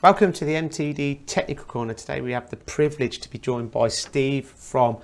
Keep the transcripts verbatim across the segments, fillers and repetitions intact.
Welcome to the M T D Technical Corner. Today we have the privilege to be joined by Steve from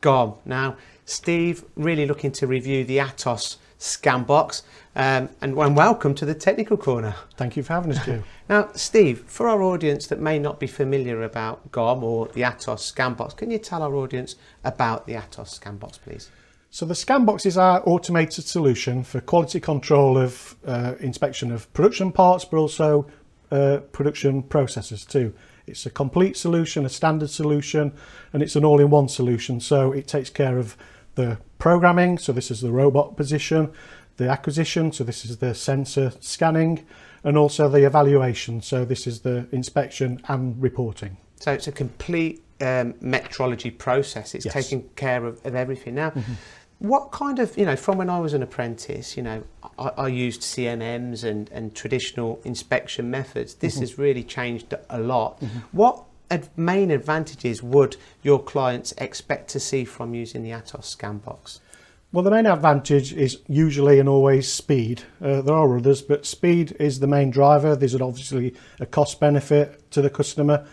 G O M. Now, Steve, really looking to review the ATOS ScanBox, um, and, and welcome to the Technical Corner. Thank you for having us, Joe. Now, Steve, for our audience that may not be familiar about G O M or the ATOS ScanBox, can you tell our audience about the ATOS ScanBox, please? So the ScanBox is our automated solution for quality control of uh, inspection of production parts, but also Uh, production processes too. It's a complete solution, a standard solution, and it's an all-in-one solution. So it takes care of the programming, so this is the robot position, the acquisition, so this is the sensor scanning, and also the evaluation, so this is the inspection and reporting. So it's a complete um, metrology process. It's yes. taking care of, of everything. Now, mm-hmm. what kind of, you know, from when I was an apprentice, you know, I, I used C M Ms and, and traditional inspection methods. This mm-hmm. has really changed a lot. Mm-hmm. What ad main advantages would your clients expect to see from using the ATOS ScanBox? Well, the main advantage is usually and always speed. Uh, there are others, but speed is the main driver. There's obviously a cost benefit to the customer.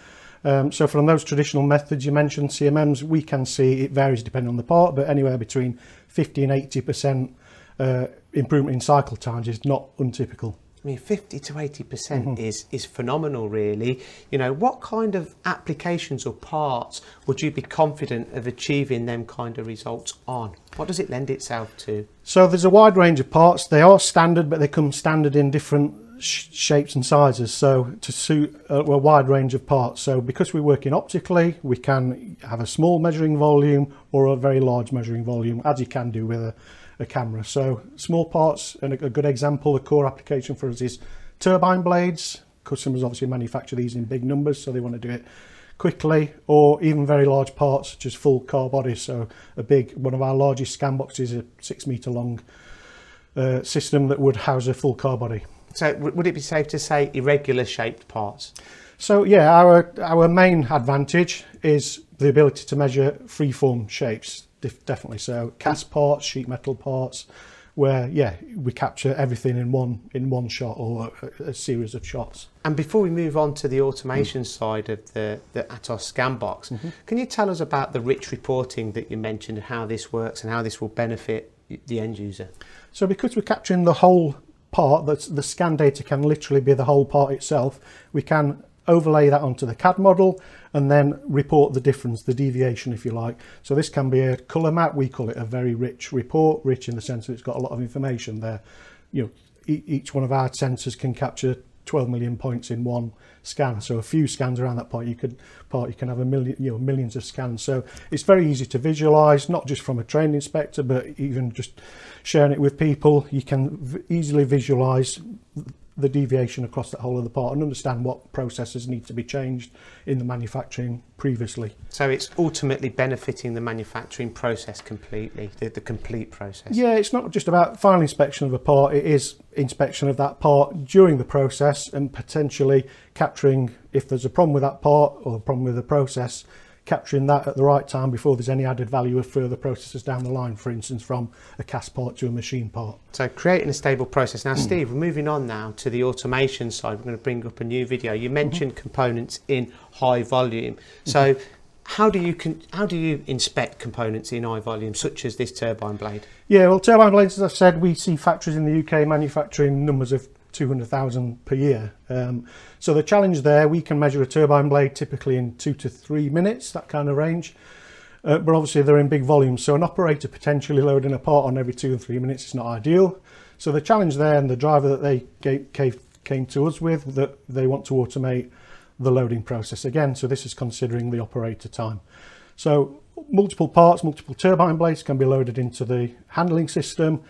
Um, so from those traditional methods you mentioned, C M Ms, we can see it varies depending on the part, but anywhere between fifty and eighty percent uh, improvement in cycle times is not untypical. I mean, fifty to eighty percent mm-hmm. is, is phenomenal, really. You know, what kind of applications or parts would you be confident of achieving them kind of results on? What does it lend itself to? So there's a wide range of parts. They are standard, but they come standard in different shapes and sizes, so to suit a, a wide range of parts. So because we're working optically, we can have a small measuring volume or a very large measuring volume, as you can do with a, a camera. So small parts, and a, a good example, a core application for us is turbine blades. Customers obviously manufacture these in big numbers, so they want to do it quickly, or even very large parts such as full car bodies. So a big, one of our largest scan boxes, a six meter long uh, system that would house a full car body. So would it be safe to say irregular shaped parts? So yeah, our, our main advantage is the ability to measure freeform shapes, definitely. So cast parts, sheet metal parts, where yeah, we capture everything in one, in one shot or a, a series of shots. And before we move on to the automation mm. side of the, the ATOS ScanBox, mm-hmm. can you tell us about the rich reporting that you mentioned and how this works and how this will benefit the end user? So because we're capturing the whole part, that the scan data can literally be the whole part itself, we can overlay that onto the C A D model and then report the difference, the deviation, if you like. So this can be a color map, we call it a very rich report, rich in the sense that it's got a lot of information there. You know, e each one of our sensors can capture twelve million points in one scan, so a few scans around that part you could part you can have a million, you know, millions of scans. So it's very easy to visualize, not just from a trained inspector, but even just sharing it with people, you can v easily visualize the deviation across that whole of the part and understand what processes need to be changed in the manufacturing previously. So it's ultimately benefiting the manufacturing process completely, the, the complete process. Yeah, it's not just about final inspection of a part, it is inspection of that part during the process and potentially capturing, if there's a problem with that part or a problem with the process, capturing that at the right time before there's any added value of further processes down the line, for instance, from a cast part to a machine part. So creating a stable process. Now, Steve, we're moving on now to the automation side. We're going to bring up a new video. You mentioned mm-hmm. components in high volume. So mm-hmm. how do you con how do you inspect components in high volume, such as this turbine blade? Yeah, well, turbine blades, as I've said, we see factories in the U K manufacturing numbers of two hundred thousand per year. Um, so the challenge there, we can measure a turbine blade typically in two to three minutes, that kind of range. Uh, but obviously they're in big volumes, so an operator potentially loading a part on every two and three minutes is not ideal. So the challenge there, and the driver that they gave, gave, came to us with, that they want to automate the loading process again. So this is considering the operator time. So multiple parts, multiple turbine blades can be loaded into the handling system,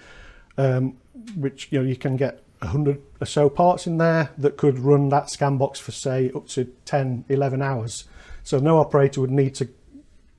um, which, you know, you can get one hundred or so parts in there that could run that scan box for, say, up to ten, eleven hours. So no operator would need to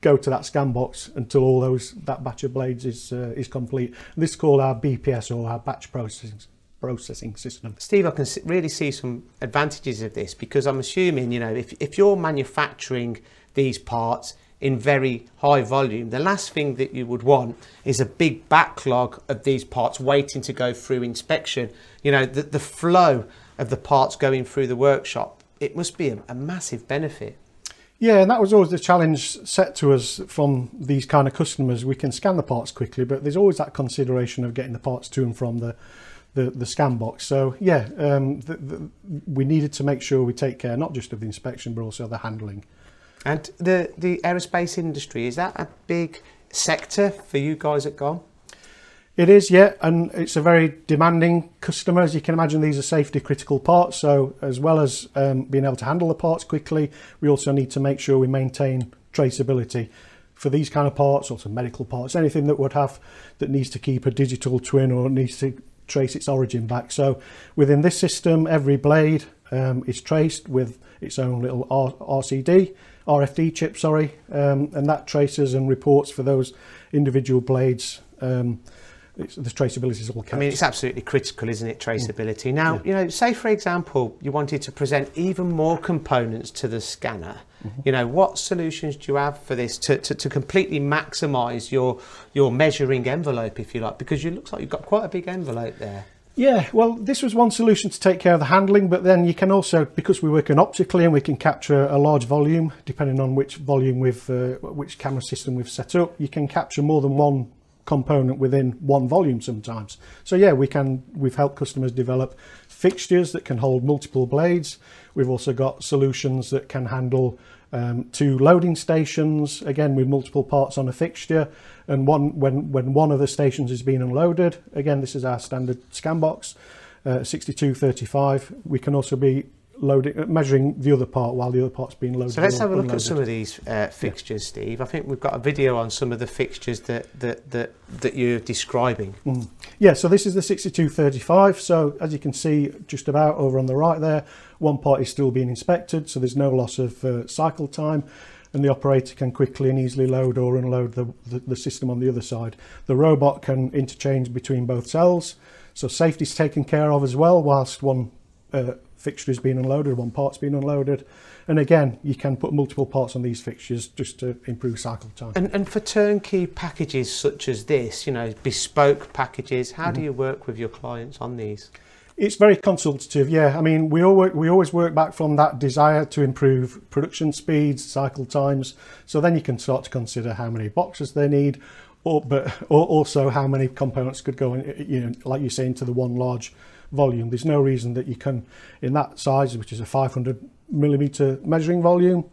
go to that scan box until all those, that batch of blades is uh, is complete. This is called our B P S, or our batch processing processing system. Steve, I can really see some advantages of this, because I'm assuming, you know, if, if you're manufacturing these parts in very high volume, the last thing that you would want is a big backlog of these parts waiting to go through inspection. You know, the, the flow of the parts going through the workshop it must be a, a massive benefit. Yeah, and that was always the challenge set to us from these kind of customers. We can scan the parts quickly, but there's always that consideration of getting the parts to and from the the, the scan box. So yeah, um, the, the, we needed to make sure we take care not just of the inspection, but also the handling. And the, the aerospace industry, is that a big sector for you guys at GOM? It is, yeah, and it's a very demanding customer. As you can imagine, these are safety critical parts, so as well as um, being able to handle the parts quickly, we also need to make sure we maintain traceability for these kind of parts, also medical parts, anything that would have that needs to keep a digital twin or needs to trace its origin back. So within this system, every blade um, is traced with its own little R C D R F I D chip, sorry, um, and that traces and reports for those individual blades. um, It's, the traceability is all kept. I mean, it's absolutely critical, isn't it, traceability? Mm. Now, yeah. You know, say for example, you wanted to present even more components to the scanner. Mm-hmm. You know, what solutions do you have for this to, to, to completely maximise your your measuring envelope, if you like? Because it looks like you've got quite a big envelope there. Yeah, well, this was one solution to take care of the handling, but then you can also, because we're working optically and we can capture a large volume, depending on which volume we've, uh, which camera system we've set up, you can capture more than one component within one volume sometimes. So yeah, we can we've helped customers develop fixtures that can hold multiple blades. We've also got solutions that can handle um, two loading stations, again with multiple parts on a fixture, and one when when one of the stations is being unloaded. Again, this is our standard scan box, uh, sixty-two thirty-five. We can also be loading, measuring the other part while the other part's being loaded. So let's have a look unloaded. At some of these uh, fixtures, yeah. Steve. I think we've got a video on some of the fixtures that that that, that you're describing. Mm. Yeah, so this is the sixty-two thirty-five. So as you can see, just about over on the right there, one part is still being inspected, so there's no loss of uh, cycle time, and the operator can quickly and easily load or unload the, the, the system on the other side. The robot can interchange between both cells, so safety's taken care of as well, whilst one uh, fixture is being unloaded, one part's being unloaded. And again, you can put multiple parts on these fixtures just to improve cycle time. And, and for turnkey packages such as this, you know, bespoke packages, how mm-hmm. do you work with your clients on these? It's very consultative, yeah. I mean, we, all work, we always work back from that desire to improve production speeds, cycle times. So then you can start to consider how many boxes they need, or, but or also how many components could go in, you know, like you say, into the one large volume. There's no reason that you can, in that size, which is a five hundred millimeter measuring volume,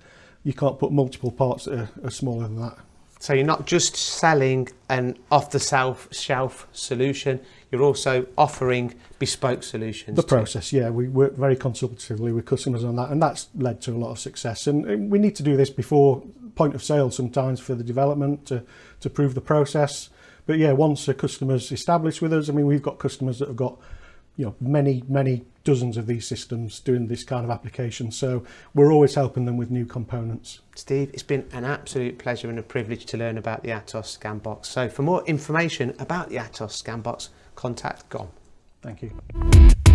you can't put multiple parts that are, are smaller than that. So you're not just selling an off-the-shelf shelf solution, you're also offering bespoke solutions. The process, yeah, we work very consultatively with customers on that, and that's led to a lot of success. And we need to do this before point of sale sometimes for the development to, to prove the process. But yeah, once a customer's established with us, I mean, we've got customers that have got, you know, many, many dozens of these systems doing this kind of application. So we're always helping them with new components. Steve, it's been an absolute pleasure and a privilege to learn about the ATOS ScanBox. So for more information about the ATOS ScanBox, contact GOM. Thank you.